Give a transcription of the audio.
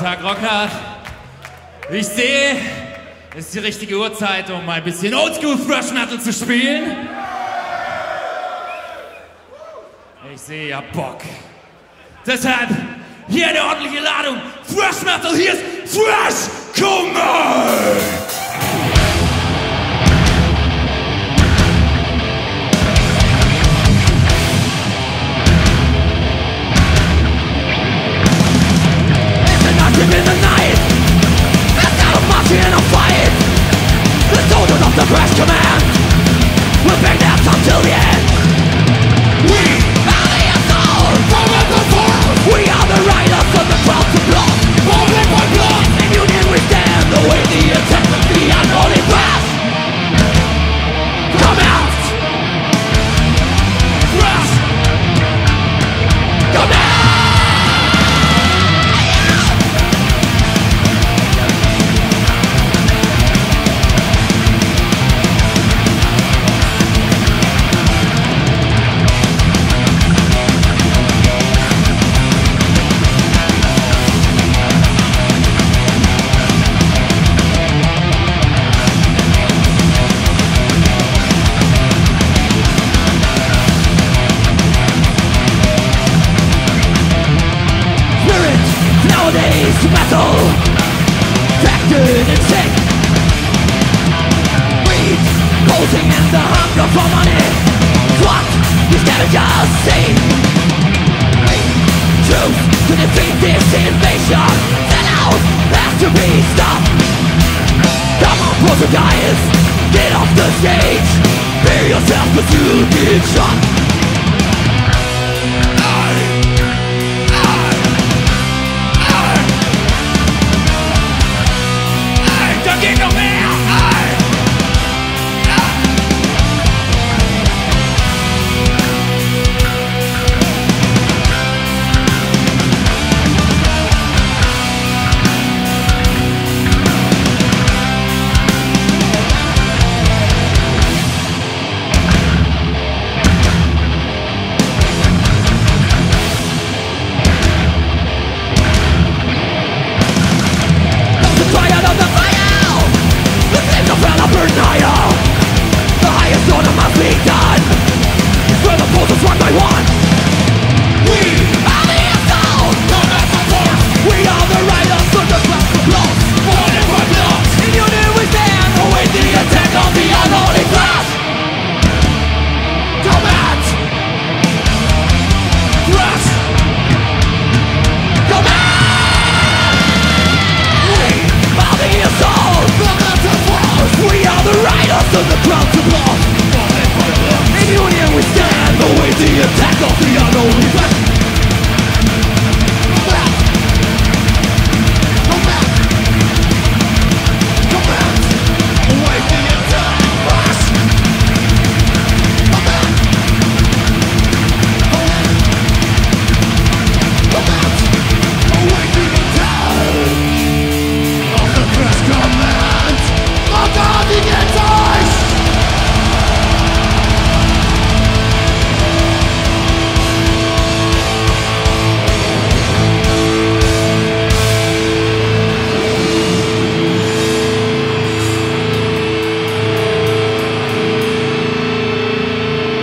Tag, Rockhard. Ich sehe, es ist die richtige Uhrzeit, um mal ein bisschen Oldschool Thrash Metal zu spielen. Ich sehe, ihr habt Bock. Deshalb hier eine ordentliche Ladung Thrash Metal. Hier ist Thrash Command! The Thrash Command will bring their top till the end. We are the assholes from the force. We are the riders of the crowd to block. Only by blood. In union we stand, away the attack of the unholy past. Come out! Thrash! Come out! Get off the stage, bear yourself, but you'll get shot.